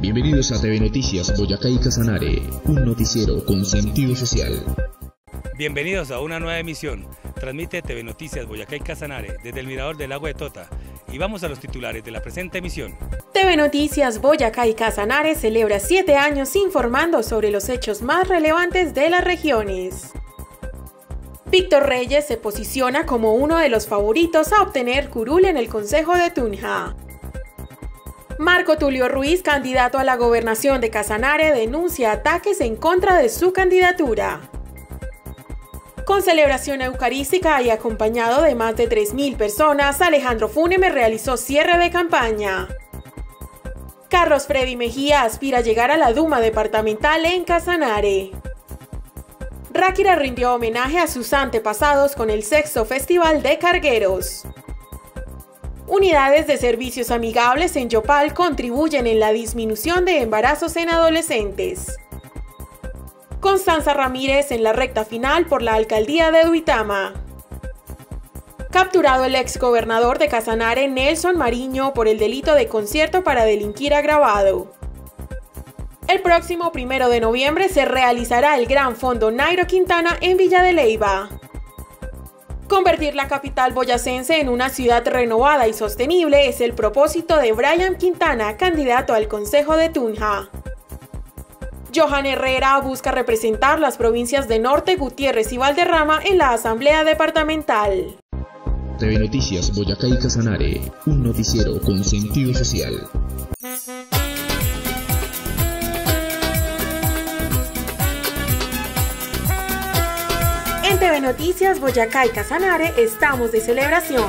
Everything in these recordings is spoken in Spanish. Bienvenidos a TV Noticias Boyacá y Casanare, un noticiero con sentido social. Bienvenidos a una nueva emisión. Transmite TV Noticias Boyacá y Casanare desde el mirador del lago de Tota. Y vamos a los titulares de la presente emisión. TV Noticias Boyacá y Casanare celebra 7 años informando sobre los hechos más relevantes de las regiones. Víctor Reyes se posiciona como uno de los favoritos a obtener curul en el Concejo de Tunja. Marco Tulio Ruiz, candidato a la gobernación de Casanare, denuncia ataques en contra de su candidatura. Con celebración eucarística y acompañado de más de 3.000 personas, Alejandro Funeme realizó cierre de campaña. Carlos Freddy Mejía aspira a llegar a la Duma Departamental en Casanare. Ráquira rindió homenaje a sus antepasados con el 6º Festival de Cargueros. Unidades de servicios amigables en Yopal contribuyen en la disminución de embarazos en adolescentes. Constanza Ramírez en la recta final por la alcaldía de Duitama. Capturado el exgobernador de Casanare, Nelson Mariño, por el delito de concierto para delinquir agravado. El próximo 1 de noviembre se realizará el Gran Fondo Nairo Quintana en Villa de Leyva. Convertir la capital boyacense en una ciudad renovada y sostenible es el propósito de Bryan Quintana, candidato al Concejo de Tunja. Johan Herrera busca representar las provincias de Norte, Gutiérrez y Valderrama en la Asamblea Departamental. TV Noticias Boyacá y Casanare, un noticiero con sentido social. En TV Noticias Boyacá y Casanare estamos de celebración.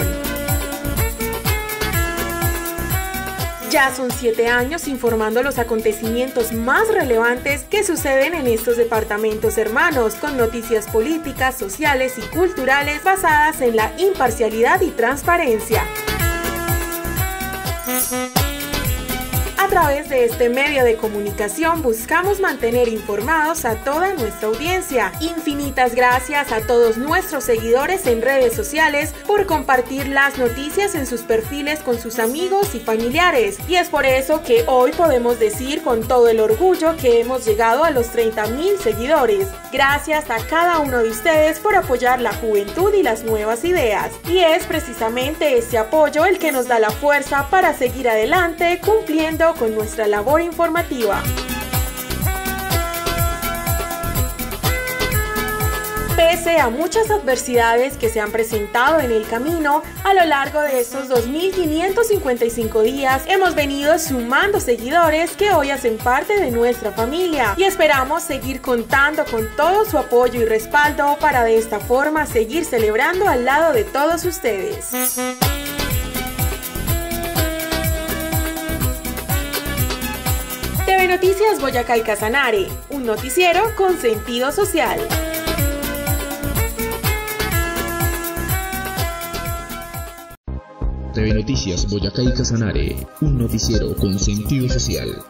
Ya son 7 años informando los acontecimientos más relevantes que suceden en estos departamentos hermanos, con noticias políticas, sociales y culturales basadas en la imparcialidad y transparencia. A través de este medio de comunicación buscamos mantener informados a toda nuestra audiencia. Infinitas gracias a todos nuestros seguidores en redes sociales por compartir las noticias en sus perfiles con sus amigos y familiares. Y es por eso que hoy podemos decir con todo el orgullo que hemos llegado a los 30.000 seguidores. Gracias a cada uno de ustedes por apoyar la juventud y las nuevas ideas. Y es precisamente este apoyo el que nos da la fuerza para seguir adelante cumpliendo con nuestra labor informativa. Pese a muchas adversidades que se han presentado en el camino, a lo largo de estos 2.555 días hemos venido sumando seguidores que hoy hacen parte de nuestra familia y esperamos seguir contando con todo su apoyo y respaldo para de esta forma seguir celebrando al lado de todos ustedes. TV Noticias Boyacá y Casanare, un noticiero con sentido social. TV Noticias Boyacá y Casanare, un noticiero con sentido social.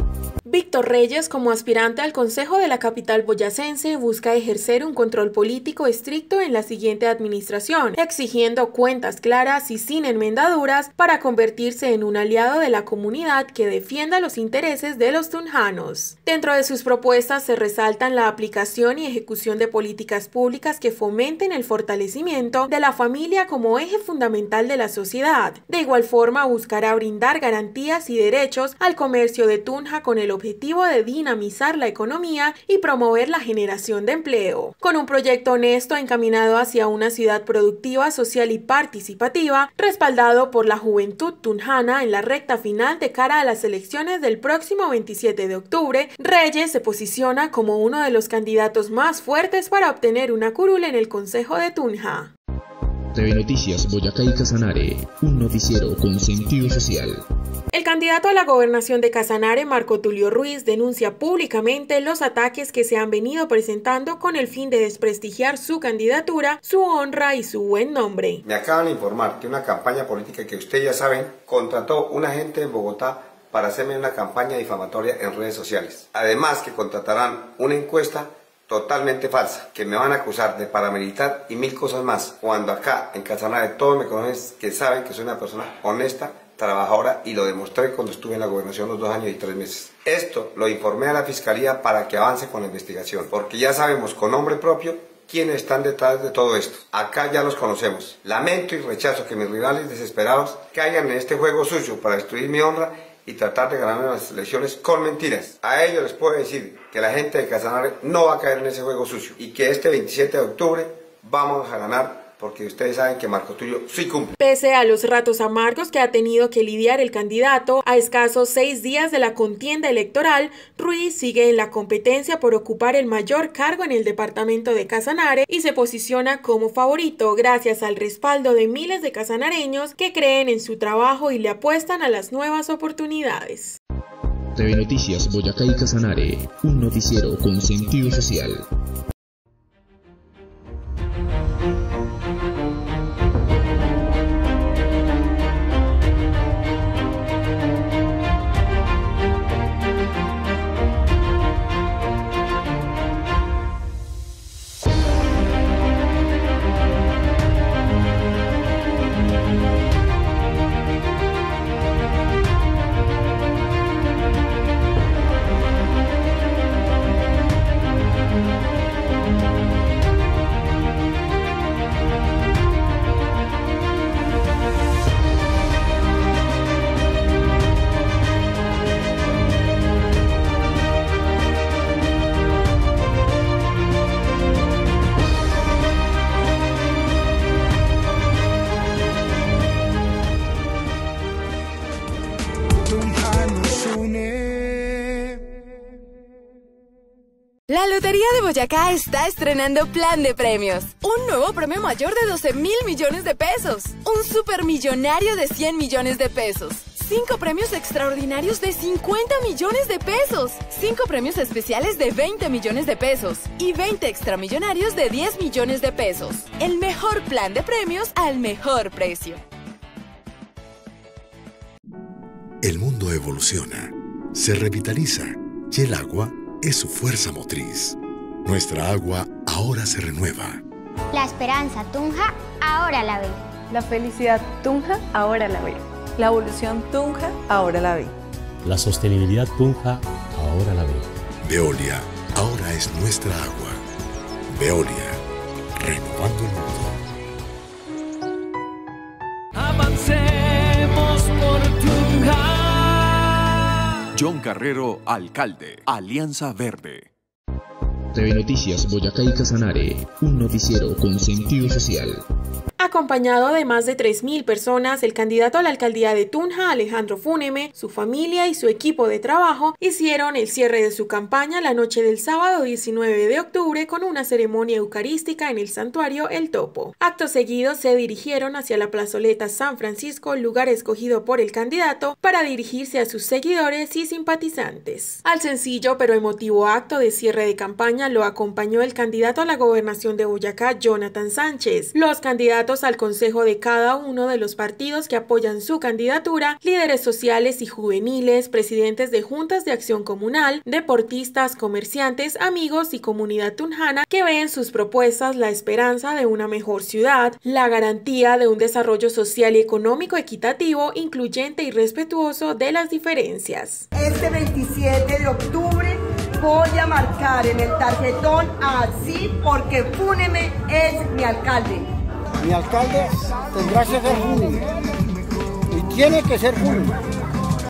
Víctor Reyes, como aspirante al Concejo de la capital boyacense, busca ejercer un control político estricto en la siguiente administración, exigiendo cuentas claras y sin enmendaduras para convertirse en un aliado de la comunidad que defienda los intereses de los tunjanos. Dentro de sus propuestas se resaltan la aplicación y ejecución de políticas públicas que fomenten el fortalecimiento de la familia como eje fundamental de la sociedad. De igual forma, buscará brindar garantías y derechos al comercio de Tunja con el objetivo de dinamizar la economía y promover la generación de empleo. Con un proyecto honesto encaminado hacia una ciudad productiva, social y participativa, respaldado por la juventud tunjana en la recta final de cara a las elecciones del próximo 27 de octubre, Reyes se posiciona como uno de los candidatos más fuertes para obtener una curul en el Concejo de Tunja. TV Noticias Boyacá y Casanare, un noticiero con sentido social. El candidato a la gobernación de Casanare, Marco Tulio Ruiz, denuncia públicamente los ataques que se han venido presentando con el fin de desprestigiar su candidatura, su honra y su buen nombre. Me acaban de informar que una campaña política que ustedes ya saben contrató un agente en Bogotá para hacerme una campaña difamatoria en redes sociales. Además que contratarán una encuesta totalmente falsa, que me van a acusar de paramilitar y 1000 cosas más, cuando acá en Casanare todos me conocen, que saben que soy una persona honesta, trabajadora y lo demostré cuando estuve en la gobernación los 2 años y 3 meses. Esto lo informé a la Fiscalía para que avance con la investigación, porque ya sabemos con nombre propio quiénes están detrás de todo esto. Acá ya los conocemos. Lamento y rechazo que mis rivales desesperados caigan en este juego sucio para destruir mi honra y tratar de ganarme las elecciones con mentiras. A ellos les puedo decir que la gente de Casanare no va a caer en ese juego sucio y que este 27 de octubre vamos a ganar, porque ustedes saben que Marco Tulio sí cumple. Pese a los ratos amargos que ha tenido que lidiar el candidato, a escasos 6 días de la contienda electoral, Ruiz sigue en la competencia por ocupar el mayor cargo en el departamento de Casanare y se posiciona como favorito gracias al respaldo de miles de casanareños que creen en su trabajo y le apuestan a las nuevas oportunidades. TV Noticias Boyacá y Casanare, un noticiero con sentido social. La Lotería de Boyacá está estrenando plan de premios. Un nuevo premio mayor de 12.000 millones de pesos. Un supermillonario de 100 millones de pesos. 5 premios extraordinarios de 50 millones de pesos. 5 premios especiales de 20 millones de pesos. Y 20 extramillonarios de 10 millones de pesos. El mejor plan de premios al mejor precio. El mundo evoluciona, se revitaliza y el agua es su fuerza motriz. Nuestra agua ahora se renueva. La esperanza Tunja ahora la ve. La felicidad Tunja ahora la ve. La evolución Tunja ahora la ve. La sostenibilidad Tunja ahora la ve. Veolia ahora es nuestra agua. Veolia, renovando el mundo. Avancemos por Tunja. John Carrero, alcalde, Alianza Verde. TV Noticias Boyacá y Casanare, un noticiero con sentido social. Acompañado de más de 3.000 personas, el candidato a la alcaldía de Tunja, Alejandro Funeme, su familia y su equipo de trabajo hicieron el cierre de su campaña la noche del sábado 19 de octubre con una ceremonia eucarística en el santuario El Topo. Acto seguido se dirigieron hacia la plazoleta San Francisco, lugar escogido por el candidato para dirigirse a sus seguidores y simpatizantes. Al sencillo pero emotivo acto de cierre de campaña lo acompañó el candidato a la gobernación de Boyacá, Jonathan Sánchez. Los candidatos al consejo de cada uno de los partidos que apoyan su candidatura, líderes sociales y juveniles, presidentes de juntas de acción comunal, deportistas, comerciantes, amigos y comunidad tunjana que ven en sus propuestas la esperanza de una mejor ciudad, la garantía de un desarrollo social y económico equitativo, incluyente y respetuoso de las diferencias. Este 27 de octubre voy a marcar en el tarjetón así porque Funeme es mi alcalde. Mi alcalde tendrá que ser Funeme y tiene que ser Funeme.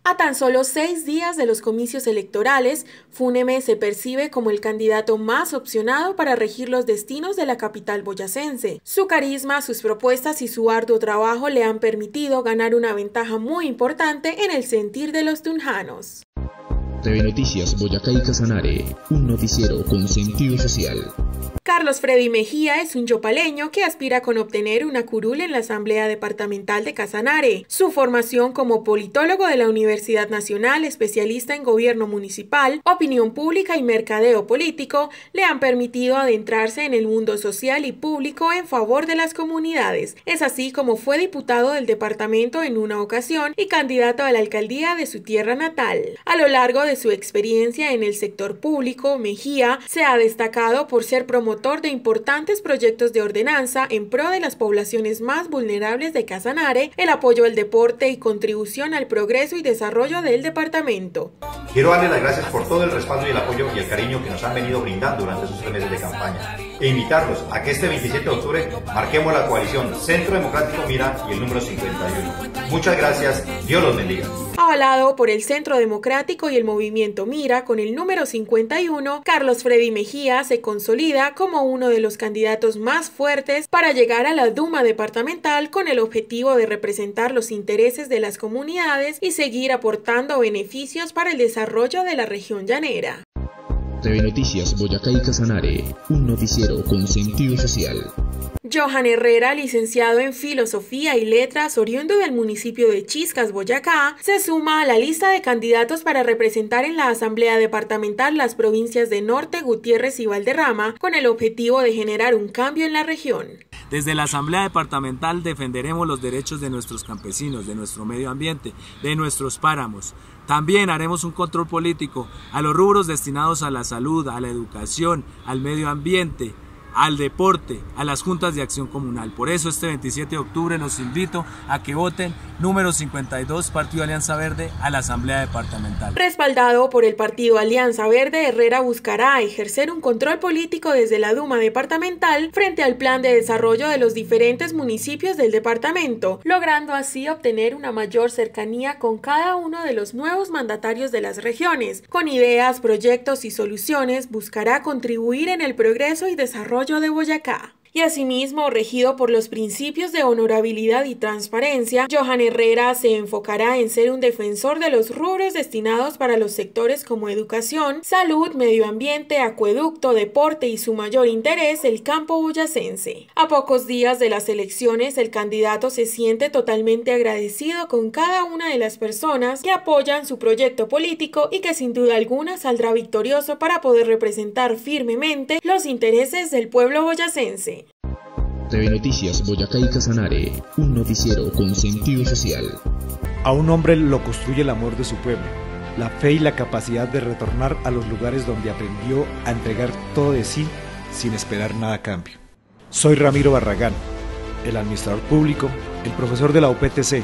A tan solo 6 días de los comicios electorales, Funeme se percibe como el candidato más opcionado para regir los destinos de la capital boyacense. Su carisma, sus propuestas y su arduo trabajo le han permitido ganar una ventaja muy importante en el sentir de los tunjanos. TV Noticias Boyacá y Casanare, un noticiero con sentido social. Carlos Freddy Mejía es un yopaleño que aspira con obtener una curul en la Asamblea Departamental de Casanare. Su formación como politólogo de la Universidad Nacional, especialista en gobierno municipal, opinión pública y mercadeo político, le han permitido adentrarse en el mundo social y público en favor de las comunidades. Es así como fue diputado del departamento en una ocasión y candidato a la alcaldía de su tierra natal. A lo largo de de su experiencia en el sector público, Mejía se ha destacado por ser promotor de importantes proyectos de ordenanza en pro de las poblaciones más vulnerables de Casanare, el apoyo al deporte y contribución al progreso y desarrollo del departamento. Quiero darle las gracias por todo el respaldo y el apoyo y el cariño que nos han venido brindando durante esos 3 meses de campaña e invitarlos a que este 27 de octubre marquemos la coalición Centro Democrático Mira y el número 51. Muchas gracias, Dios los bendiga. Avalado por el Centro Democrático y el Movimiento Mira con el número 51, Carlos Freddy Mejía se consolida como uno de los candidatos más fuertes para llegar a la Duma departamental con el objetivo de representar los intereses de las comunidades y seguir aportando beneficios para el desarrollo de la región llanera. TV Noticias Boyacá y Casanare, un noticiero con sentido social. Johan Herrera, licenciado en Filosofía y Letras, oriundo del municipio de Chiscas, Boyacá, se suma a la lista de candidatos para representar en la Asamblea Departamental las provincias de Norte, Gutiérrez y Valderrama, con el objetivo de generar un cambio en la región. Desde la Asamblea Departamental defenderemos los derechos de nuestros campesinos, de nuestro medio ambiente, de nuestros páramos. También haremos un control político a los rubros destinados a la salud, a la educación, al medio ambiente, al deporte, a las juntas de acción comunal. Por eso este 27 de octubre los invito a que voten número 52 Partido Alianza Verde a la Asamblea Departamental. Respaldado por el Partido Alianza Verde, Herrera buscará ejercer un control político desde la Duma Departamental frente al plan de desarrollo de los diferentes municipios del departamento, logrando así obtener una mayor cercanía con cada uno de los nuevos mandatarios de las regiones. Con ideas, proyectos y soluciones buscará contribuir en el progreso y desarrollo de Boyacá. Y asimismo, regido por los principios de honorabilidad y transparencia, Johan Herrera se enfocará en ser un defensor de los rubros destinados para los sectores como educación, salud, medio ambiente, acueducto, deporte y su mayor interés, el campo boyacense. A pocos días de las elecciones, el candidato se siente totalmente agradecido con cada una de las personas que apoyan su proyecto político y que sin duda alguna saldrá victorioso para poder representar firmemente los intereses del pueblo boyacense. TV Noticias Boyacá y Casanare, un noticiero con sentido social. A un hombre lo construye el amor de su pueblo, la fe y la capacidad de retornar a los lugares donde aprendió a entregar todo de sí sin esperar nada a cambio. Soy Ramiro Barragán, el administrador público, el profesor de la UPTC,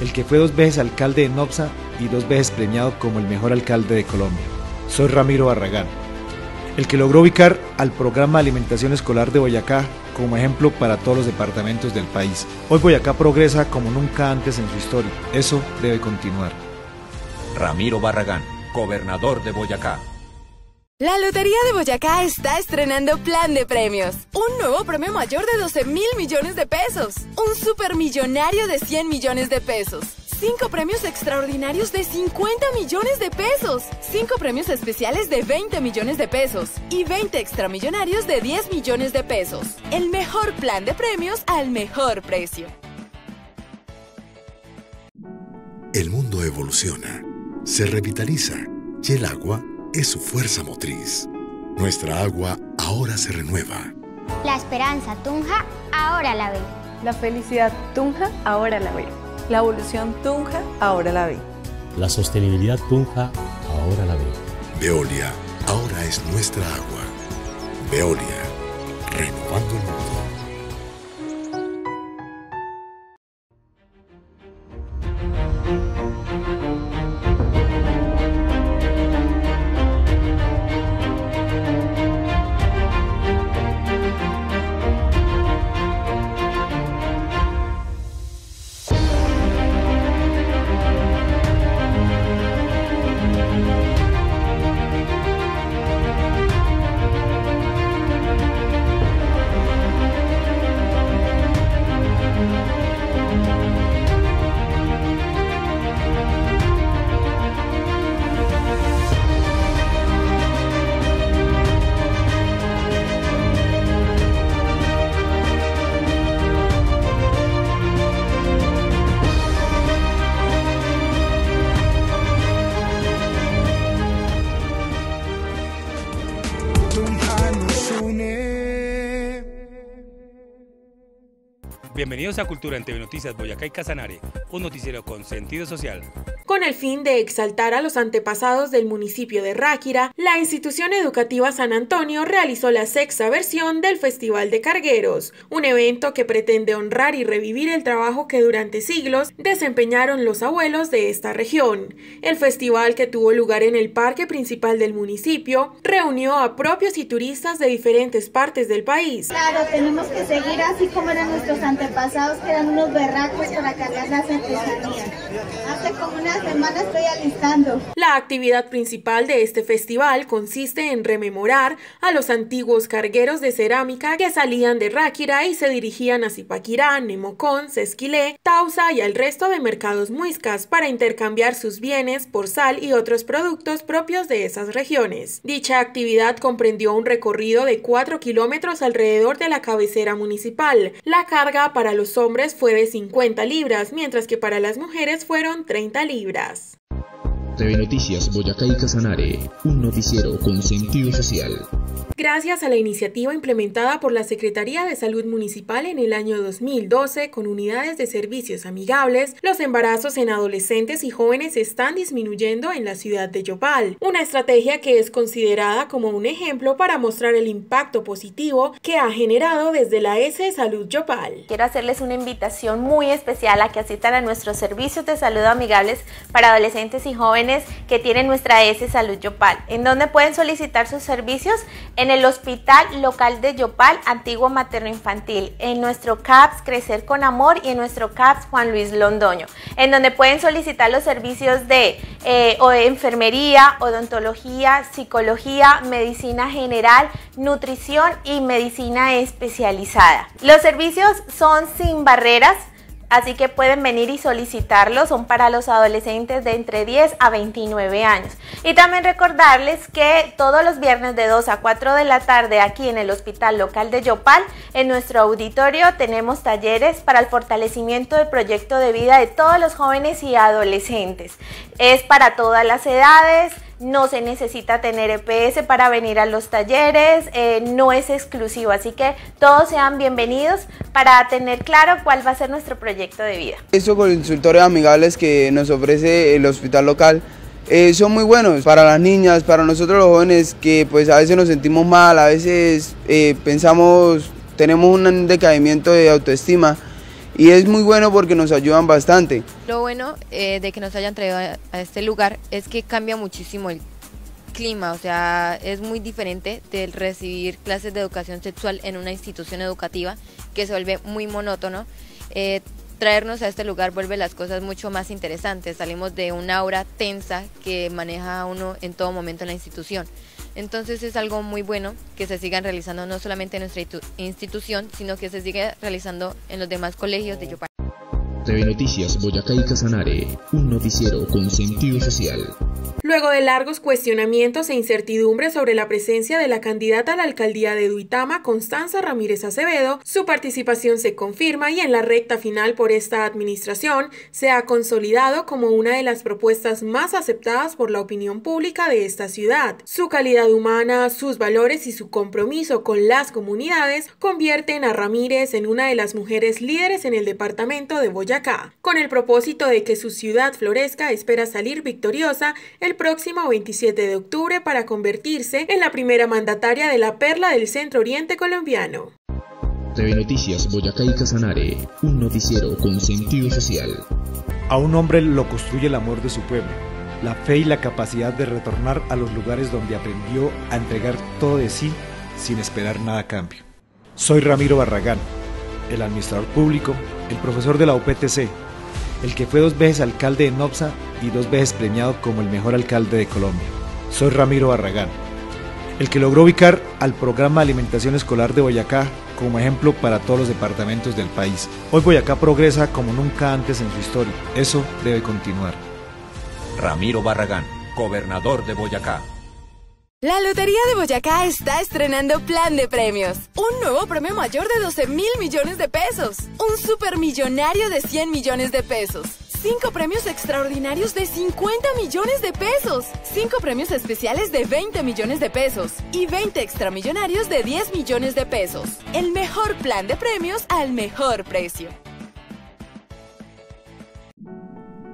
el que fue 2 veces alcalde de Nopsa y 2 veces premiado como el mejor alcalde de Colombia. Soy Ramiro Barragán, el que logró ubicar al programa de alimentación escolar de Boyacá como ejemplo para todos los departamentos del país. Hoy Boyacá progresa como nunca antes en su historia. Eso debe continuar. Ramiro Barragán, gobernador de Boyacá. La Lotería de Boyacá está estrenando plan de premios. Un nuevo premio mayor de 12.000 millones de pesos. Un supermillonario de 100 millones de pesos. 5 premios extraordinarios de 50 millones de pesos, 5 premios especiales de 20 millones de pesos y 20 extramillonarios de 10 millones de pesos. El mejor plan de premios al mejor precio. El mundo evoluciona, se revitaliza y el agua es su fuerza motriz. Nuestra agua ahora se renueva. La esperanza Tunja ahora la ve. La felicidad Tunja ahora la ve. La evolución Tunja ahora la ve. La sostenibilidad Tunja ahora la ve. Veolia ahora es nuestra agua. Veolia, renovando el mundo. Bienvenidos a Cultura en TV Noticias Boyacá y Casanare, un noticiero con sentido social. Con el fin de exaltar a los antepasados del municipio de Ráquira, la institución educativa San Antonio realizó la sexta versión del Festival de Cargueros, un evento que pretende honrar y revivir el trabajo que durante siglos desempeñaron los abuelos de esta región. El festival, que tuvo lugar en el parque principal del municipio, reunió a propios y turistas de diferentes partes del país. Claro, tenemos que seguir así como eran nuestros antepasados, que eran unos berracos para cargar las artesanías. Hace como una semana estoy alistando. La actividad principal de este festival consiste en rememorar a los antiguos cargueros de cerámica que salían de Ráquira y se dirigían a Zipaquirá, Nemocón, Sesquilé, Tausa y al resto de mercados muiscas para intercambiar sus bienes por sal y otros productos propios de esas regiones. Dicha actividad comprendió un recorrido de 4 kilómetros alrededor de la cabecera municipal. La carga para los hombres fue de 50 libras, mientras que para las mujeres fueron 30 libras. TV Noticias Boyacá y Casanare, un noticiero con sentido social. Gracias a la iniciativa implementada por la Secretaría de Salud Municipal en el año 2012 con unidades de servicios amigables, los embarazos en adolescentes y jóvenes están disminuyendo en la ciudad de Yopal, una estrategia que es considerada como un ejemplo para mostrar el impacto positivo que ha generado desde la S de Salud Yopal. Quiero hacerles una invitación muy especial a que asistan a nuestros servicios de salud amigables para adolescentes y jóvenes que tienen nuestra S Salud Yopal, en donde pueden solicitar sus servicios en el Hospital Local de Yopal, Antiguo Materno Infantil, en nuestro CAPS Crecer con Amor y en nuestro CAPS Juan Luis Londoño, en donde pueden solicitar los servicios de enfermería, odontología, psicología, medicina general, nutrición y medicina especializada. Los servicios son sin barreras, así que pueden venir y solicitarlos, son para los adolescentes de entre 10 a 29 años. Y también recordarles que todos los viernes de 2 a 4 de la tarde aquí en el Hospital Local de Yopal, en nuestro auditorio tenemos talleres para el fortalecimiento del proyecto de vida de todos los jóvenes y adolescentes. Es para todas las edades. No se necesita tener EPS para venir a los talleres, no es exclusivo, así que todos sean bienvenidos para tener claro cuál va a ser nuestro proyecto de vida. Estos consultorios amigables que nos ofrece el hospital local son muy buenos para las niñas, para nosotros los jóvenes, que pues a veces nos sentimos mal, a veces pensamos, tenemos un decaimiento de autoestima. Y es muy bueno porque nos ayudan bastante. Lo bueno de que nos hayan traído a este lugar es que cambia muchísimo el clima, o sea, es muy diferente del recibir clases de educación sexual en una institución educativa que se vuelve muy monótono. Traernos a este lugar vuelve las cosas mucho más interesantes, salimos de una aura tensa que maneja uno en todo momento en la institución. Entonces es algo muy bueno que se sigan realizando no solamente en nuestra institución, sino que se siga realizando en los demás colegios de Yopal. TV Noticias Boyacá y Casanare, un noticiero con sentido social. Luego de largos cuestionamientos e incertidumbres sobre la presencia de la candidata a la alcaldía de Duitama, Constanza Ramírez Acevedo, su participación se confirma y en la recta final por esta administración se ha consolidado como una de las propuestas más aceptadas por la opinión pública de esta ciudad. Su calidad humana, sus valores y su compromiso con las comunidades convierten a Ramírez en una de las mujeres líderes en el departamento de Boyacá. Con el propósito de que su ciudad florezca, espera salir victoriosa el próximo 27 de octubre para convertirse en la primera mandataria de la perla del centro oriente colombiano. TV Noticias Boyacá y Casanare, un noticiero con sentido social. A un hombre lo construye el amor de su pueblo, la fe y la capacidad de retornar a los lugares donde aprendió a entregar todo de sí sin esperar nada a cambio. Soy Ramiro Barragán, el administrador público, el profesor de la UPTC, el que fue 2 veces alcalde de Nopsa y 2 veces premiado como el mejor alcalde de Colombia. Soy Ramiro Barragán, el que logró ubicar al programa de alimentación escolar de Boyacá como ejemplo para todos los departamentos del país. Hoy Boyacá progresa como nunca antes en su historia. Eso debe continuar. Ramiro Barragán, gobernador de Boyacá. La Lotería de Boyacá está estrenando plan de premios. Un nuevo premio mayor de 12.000 millones de pesos. Un supermillonario de 100 millones de pesos. 5 premios extraordinarios de 50 millones de pesos, 5 premios especiales de 20 millones de pesos y 20 extramillonarios de 10 millones de pesos. El mejor plan de premios al mejor precio.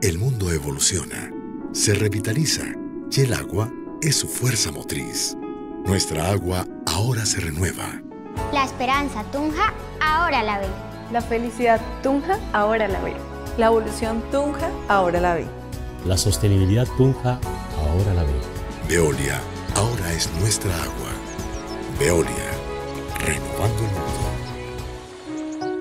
El mundo evoluciona, se revitaliza y el agua es su fuerza motriz. Nuestra agua ahora se renueva. La esperanza Tunja ahora la ve. La felicidad Tunja ahora la ve. La evolución Tunja ahora la ve. La sostenibilidad Tunja ahora la ve. Veolia ahora es nuestra agua. Veolia, renovando el mundo.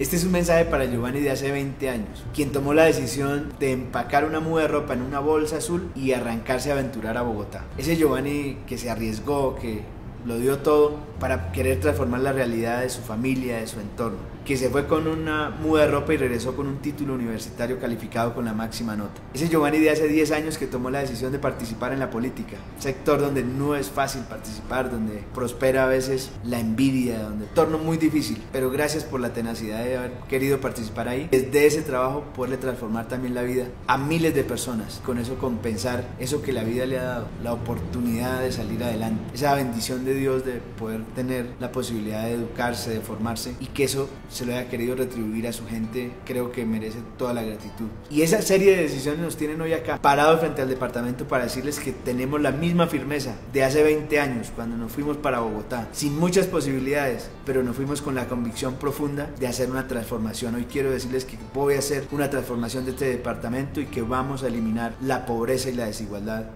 Este es un mensaje para Giovanni de hace 20 años, quien tomó la decisión de empacar una muda de ropa en una bolsa azul y arrancarse a aventurar a Bogotá. Ese Giovanni que se arriesgó, que lo dio todo para querer transformar la realidad de su familia, de su entorno, que se fue con una muda de ropa y regresó con un título universitario calificado con la máxima nota. Ese Giovanni de hace 10 años que tomó la decisión de participar en la política, sector donde no es fácil participar, donde prospera a veces la envidia, donde torno muy difícil, pero gracias por la tenacidad de haber querido participar ahí. Desde ese trabajo poderle transformar también la vida a miles de personas, con eso compensar eso que la vida le ha dado, la oportunidad de salir adelante, esa bendición de Dios de poder tener la posibilidad de educarse, de formarse y que eso se lo haya querido retribuir a su gente, creo que merece toda la gratitud. Y esa serie de decisiones nos tienen hoy acá, parados frente al departamento para decirles que tenemos la misma firmeza de hace 20 años cuando nos fuimos para Bogotá, sin muchas posibilidades, pero nos fuimos con la convicción profunda de hacer una transformación. Hoy quiero decirles que voy a hacer una transformación de este departamento y que vamos a eliminar la pobreza y la desigualdad.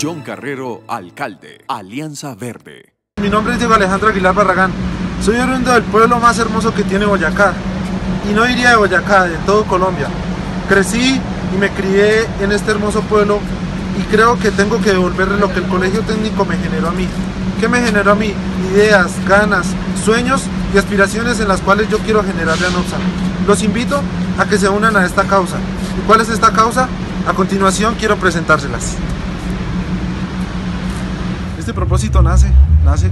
John Carrero, alcalde, Alianza Verde. Mi nombre es Diego Alejandro Aguilar Barragán. Soy oriundo del pueblo más hermoso que tiene Boyacá. Y no diría de Boyacá, de todo Colombia. Crecí y me crié en este hermoso pueblo y creo que tengo que devolverle lo que el colegio técnico me generó a mí. ¿Qué me generó a mí? Ideas, ganas, sueños y aspiraciones en las cuales yo quiero generarle a Nopsa. Los invito a que se unan a esta causa. ¿Y cuál es esta causa? A continuación quiero presentárselas. Este propósito nace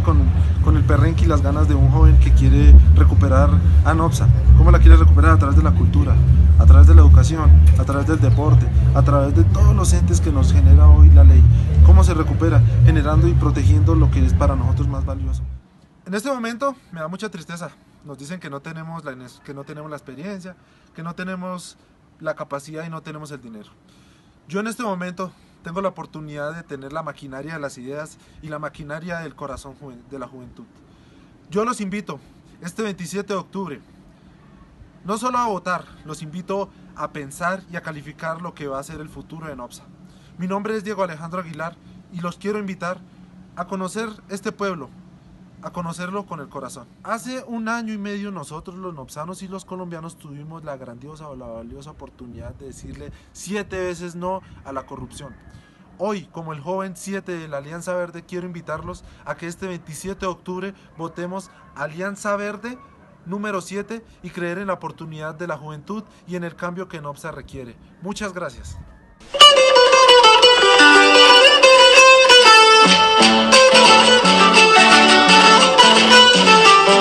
con el perrenque y las ganas de un joven que quiere recuperar a Nopsa. ¿Cómo la quiere recuperar? A través de la cultura, a través de la educación, a través del deporte, a través de todos los entes que nos genera hoy la ley. ¿Cómo se recupera? Generando y protegiendo lo que es para nosotros más valioso. En este momento me da mucha tristeza. Nos dicen que no tenemos la experiencia, que no tenemos la capacidad y no tenemos el dinero. Yo en este momento tengo la oportunidad de tener la maquinaria de las ideas y la maquinaria del corazón de la juventud. Yo los invito este 27 de octubre, no solo a votar, los invito a pensar y a calificar lo que va a ser el futuro de Nopsa. Mi nombre es Diego Alejandro Aguilar y los quiero invitar a conocer este pueblo, a conocerlo con el corazón. Hace un año y medio nosotros los nopsanos y los colombianos tuvimos la grandiosa o la valiosa oportunidad de decirle 7 veces no a la corrupción. Hoy, como el joven 7 de la Alianza Verde, quiero invitarlos a que este 27 de octubre votemos Alianza Verde número 7 y creer en la oportunidad de la juventud y en el cambio que Nopsa requiere. Muchas gracias.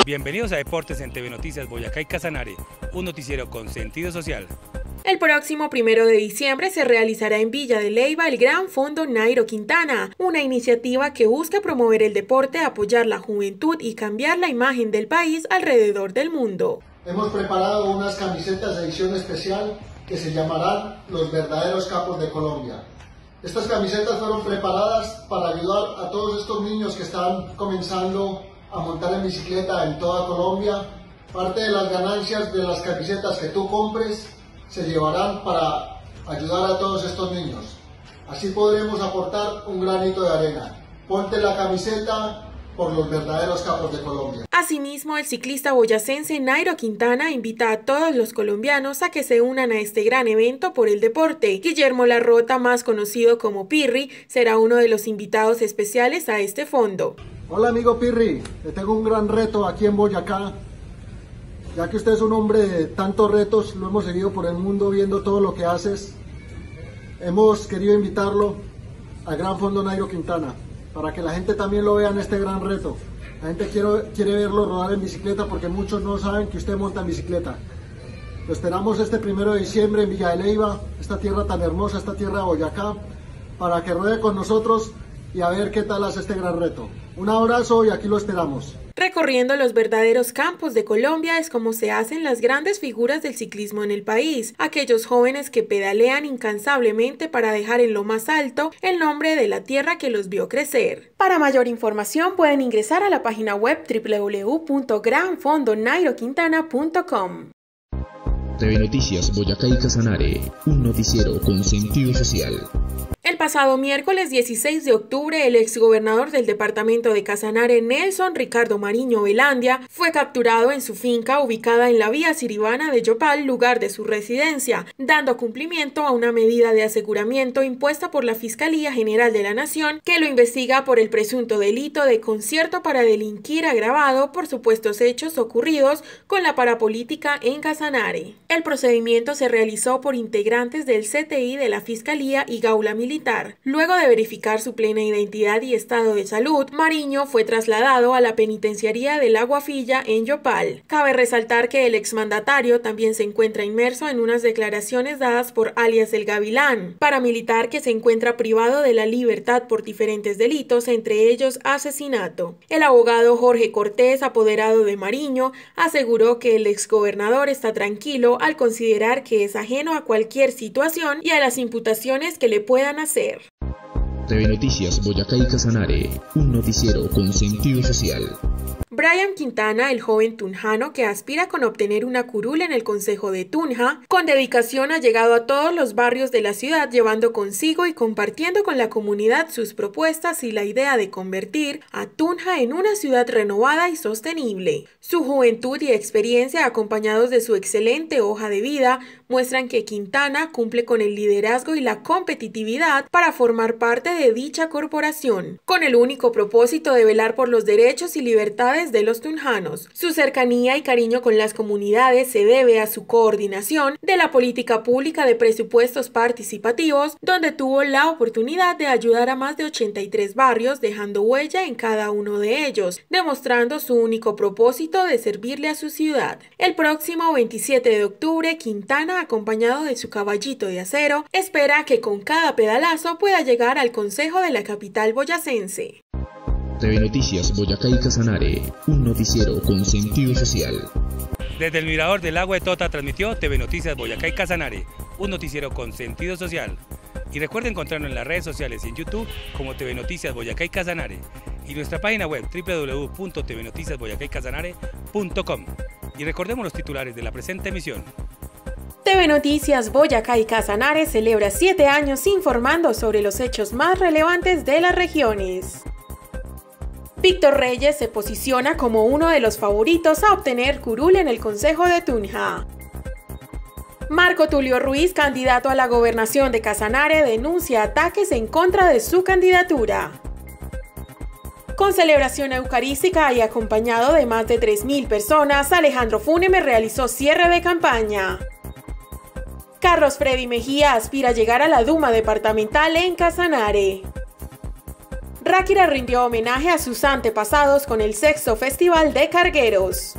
Bienvenidos a Deportes en TV Noticias Boyacá y Casanare, un noticiero con sentido social. El próximo 1 de diciembre se realizará en Villa de Leyva el Gran Fondo Nairo Quintana, una iniciativa que busca promover el deporte, apoyar la juventud y cambiar la imagen del país alrededor del mundo. Hemos preparado unas camisetas de edición especial que se llamarán Los Verdaderos Capos de Colombia. Estas camisetas fueron preparadas para ayudar a todos estos niños que están comenzando a montar en bicicleta en toda Colombia. Parte de las ganancias de las camisetas que tú compres se llevarán para ayudar a todos estos niños. Así podremos aportar un granito de arena. Ponte la camiseta por los verdaderos capos de Colombia. Asimismo, el ciclista boyacense Nairo Quintana invita a todos los colombianos a que se unan a este gran evento por el deporte. Guillermo Larrota, más conocido como Pirri, será uno de los invitados especiales a este fondo. Hola amigo Pirri, le tengo un gran reto aquí en Boyacá. Ya que usted es un hombre de tantos retos, lo hemos seguido por el mundo viendo todo lo que haces. Hemos querido invitarlo al Gran Fondo Nairo Quintana. para que la gente también lo vea en este gran reto. La gente quiere verlo rodar en bicicleta porque muchos no saben que usted monta en bicicleta. Lo esperamos este 1 de diciembre en Villa de Leyva, esta tierra tan hermosa, esta tierra de Boyacá, para que ruede con nosotros y a ver qué tal hace este gran reto. Un abrazo y aquí lo esperamos. Recorriendo los verdaderos campos de Colombia es como se hacen las grandes figuras del ciclismo en el país, aquellos jóvenes que pedalean incansablemente para dejar en lo más alto el nombre de la tierra que los vio crecer. Para mayor información pueden ingresar a la página web www.granfondonairoquintana.com. TV Noticias Boyacá y Casanare, un noticiero con sentido social. El pasado miércoles 16 de octubre, el exgobernador del departamento de Casanare, Nelson Ricardo Mariño Velandia, fue capturado en su finca ubicada en la vía Siribana de Yopal, lugar de su residencia, dando cumplimiento a una medida de aseguramiento impuesta por la Fiscalía General de la Nación, que lo investiga por el presunto delito de concierto para delinquir agravado por supuestos hechos ocurridos con la parapolítica en Casanare. El procedimiento se realizó por integrantes del CTI de la Fiscalía y Gaula Militar. Luego de verificar su plena identidad y estado de salud, Mariño fue trasladado a la penitenciaría del Aguafilla en Yopal. Cabe resaltar que el exmandatario también se encuentra inmerso en unas declaraciones dadas por alias El Gavilán, paramilitar que se encuentra privado de la libertad por diferentes delitos, entre ellos asesinato. El abogado Jorge Cortés, apoderado de Mariño, aseguró que el exgobernador está tranquilo al considerar que es ajeno a cualquier situación y a las imputaciones que le puedan hacer. TV Noticias Boyacá y Casanare, un noticiero con sentido social. Bryan Quintana, el joven tunjano que aspira con obtener una curul en el concejo de Tunja, con dedicación ha llegado a todos los barrios de la ciudad llevando consigo y compartiendo con la comunidad sus propuestas y la idea de convertir a Tunja en una ciudad renovada y sostenible. Su juventud y experiencia, acompañados de su excelente hoja de vida, muestran que Quintana cumple con el liderazgo y la competitividad para formar parte de dicha corporación, con el único propósito de velar por los derechos y libertades de los tunjanos. Su cercanía y cariño con las comunidades se debe a su coordinación de la política pública de presupuestos participativos, donde tuvo la oportunidad de ayudar a más de 83 barrios, dejando huella en cada uno de ellos, demostrando su único propósito de servirle a su ciudad. El próximo 27 de octubre, Quintana, acompañado de su caballito de acero, espera que con cada pedalazo pueda llegar al concejo de la capital boyacense. TV Noticias Boyacá y Casanare, un noticiero con sentido social. Desde el mirador del lago de Tota transmitió TV Noticias Boyacá y Casanare, un noticiero con sentido social. Y recuerden encontrarnos en las redes sociales y en YouTube como TV Noticias Boyacá y Casanare y nuestra página web www.tvnoticiasboyacaycasanare.com. Y recordemos los titulares de la presente emisión. TV Noticias Boyacá y Casanare celebra 7 años informando sobre los hechos más relevantes de las regiones. Víctor Reyes se posiciona como uno de los favoritos a obtener curul en el concejo de Tunja. Marco Tulio Ruiz, candidato a la gobernación de Casanare, denuncia ataques en contra de su candidatura. Con celebración eucarística y acompañado de más de 3.000 personas, Alejandro Funeme realizó cierre de campaña. Carlos Freddy Mejía aspira a llegar a la Duma departamental en Casanare. Ráquira rindió homenaje a sus antepasados con el 6º Festival de Cargueros.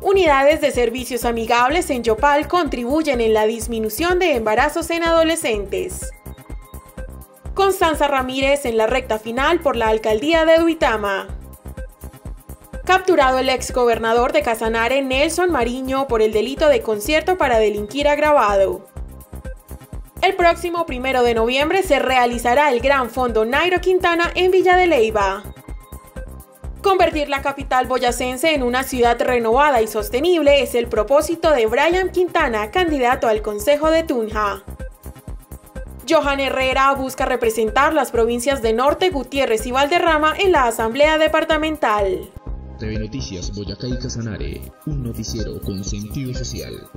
Unidades de servicios amigables en Yopal contribuyen en la disminución de embarazos en adolescentes. Constanza Ramírez en la recta final por la alcaldía de Duitama. Capturado el exgobernador de Casanare, Nelson Mariño, por el delito de concierto para delinquir agravado. El próximo 1 de noviembre se realizará el Gran Fondo Nairo Quintana en Villa de Leyva. Convertir la capital boyacense en una ciudad renovada y sostenible es el propósito de Bryan Quintana, candidato al concejo de Tunja. Johan Herrera busca representar las provincias de Norte, Gutiérrez y Valderrama en la Asamblea Departamental. TV Noticias Boyacá y Casanare, un noticiero con sentido social.